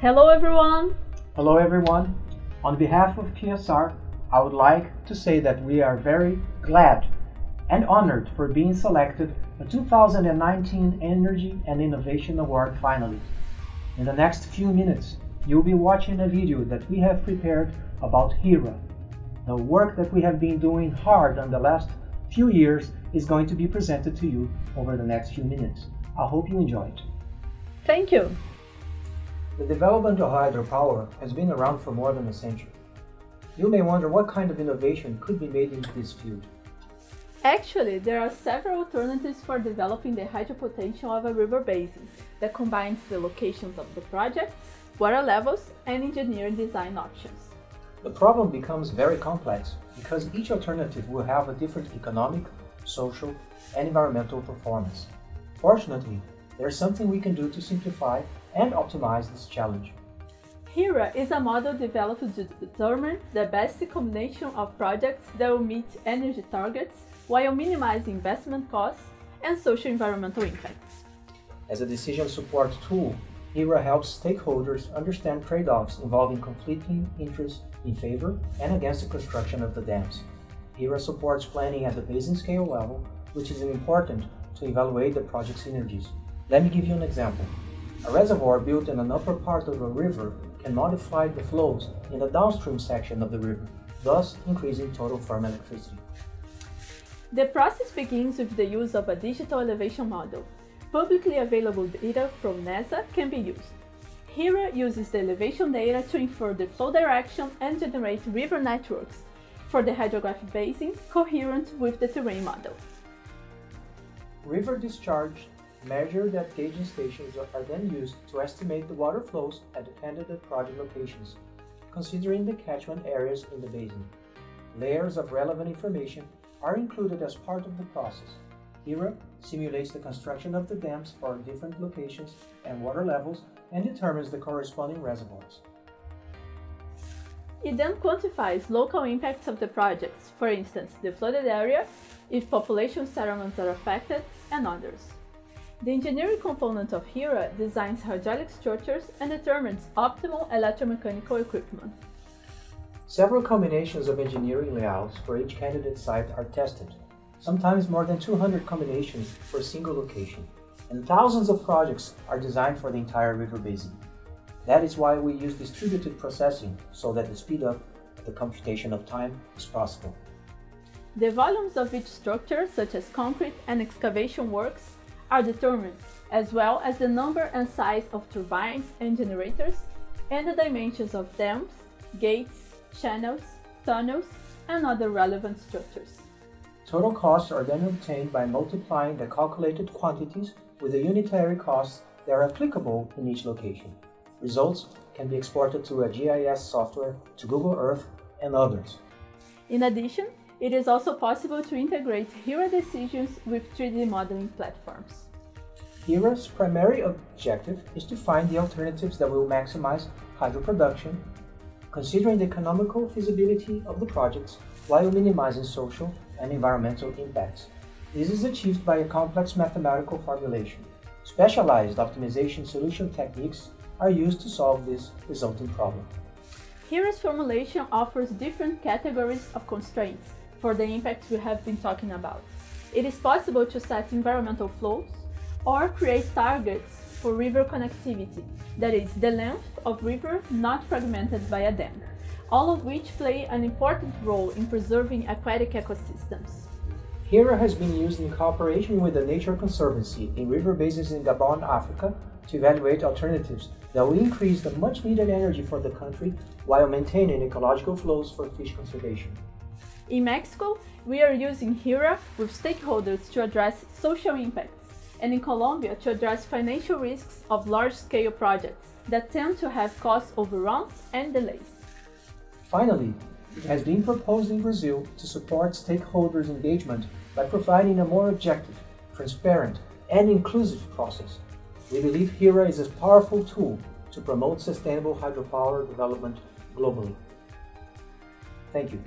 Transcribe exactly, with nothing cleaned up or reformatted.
Hello everyone! Hello everyone! On behalf of P S R, I would like to say that we are very glad and honored for being selected a two thousand nineteen Energy and Innovation Award finalist. In the next few minutes, you'll be watching a video that we have prepared about HERA. The work that we have been doing hard on the last few years is going to be presented to you over the next few minutes. I hope you enjoy it. Thank you! The development of hydropower has been around for more than a century. You may wonder what kind of innovation could be made in this field. Actually, there are several alternatives for developing the hydro potential of a river basin that combines the locations of the project, water levels, and engineering design options. The problem becomes very complex because each alternative will have a different economic, social, and environmental performance. Fortunately, there's something we can do to simplify and optimize this challenge. HERA is a model developed to determine the best combination of projects that will meet energy targets while minimizing investment costs and social environmental impacts. As a decision support tool, HERA helps stakeholders understand trade-offs involving conflicting interests in favor and against the construction of the dams. HERA supports planning at the basin scale level, which is important to evaluate the project synergies. Let me give you an example. A reservoir built in an upper part of a river can modify the flows in the downstream section of the river, thus increasing total firm electricity. The process begins with the use of a digital elevation model. Publicly available data from NASA can be used. HERA uses the elevation data to infer the flow direction and generate river networks for the hydrographic basin coherent with the terrain model. River discharge measured at gauging stations are then used to estimate the water flows at the candidate project locations, considering the catchment areas in the basin. Layers of relevant information are included as part of the process. HERA simulates the construction of the dams for different locations and water levels and determines the corresponding reservoirs. It then quantifies local impacts of the projects, for instance, the flooded area, if population settlements are affected, and others. The engineering component of HERA designs hydraulic structures and determines optimal electromechanical equipment. Several combinations of engineering layouts for each candidate site are tested. Sometimes more than two hundred combinations for a single location, and thousands of projects are designed for the entire river basin. That is why we use distributed processing, so that the speed up of the computation of time is possible. The volumes of each structure, such as concrete and excavation works, are determined, as well as the number and size of turbines and generators, and the dimensions of dams, gates, channels, tunnels, and other relevant structures. Total costs are then obtained by multiplying the calculated quantities with the unitary costs that are applicable in each location. Results can be exported to a G I S software, to Google Earth, and others. In addition, it is also possible to integrate HERA decisions with three D modeling platforms. HERA's primary objective is to find the alternatives that will maximize hydro production, considering the economical feasibility of the projects while minimizing social and environmental impacts. This is achieved by a complex mathematical formulation. Specialized optimization solution techniques are used to solve this resulting problem. HERA's formulation offers different categories of constraints for the impacts we have been talking about. It is possible to set environmental flows or create targets for river connectivity, that is, the length of river not fragmented by a dam, all of which play an important role in preserving aquatic ecosystems. HERA has been used in cooperation with the Nature Conservancy in river basins in Gabon, Africa, to evaluate alternatives that will increase the much-needed energy for the country while maintaining ecological flows for fish conservation. In Mexico, we are using HERA with stakeholders to address social impacts, and in Colombia to address financial risks of large-scale projects that tend to have cost overruns and delays. Finally, it has been proposed in Brazil to support stakeholders' engagement by providing a more objective, transparent, and inclusive process. We believe HERA is a powerful tool to promote sustainable hydropower development globally. Thank you.